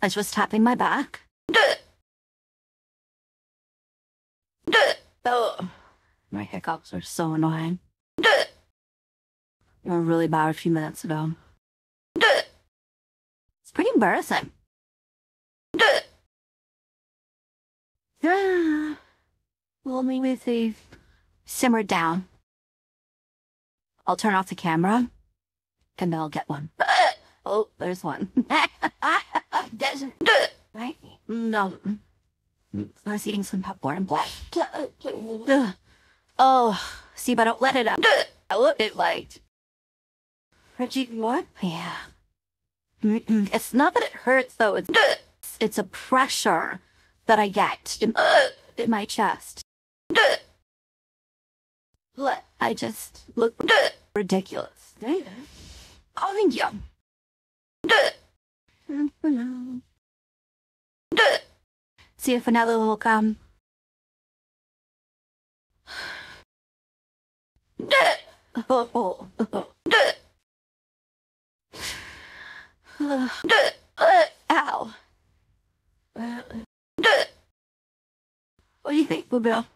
I was tapping my back. Oh. My hiccups are so annoying. They were really bad a few minutes ago. It's pretty embarrassing. Yeah. Well, maybe if they simmer down. I'll turn off the camera, and I'll get one. Oh, there's one. Right? No. I was eating some popcorn. Oh, see, but I don't let it out. I look at light. Reggie, what? Yeah. It's not that it hurts, though. It's a pressure that I get in my chest. I just look ridiculous. Oh, thank you. See if another will come. Ow. What do you think, Boo Bill?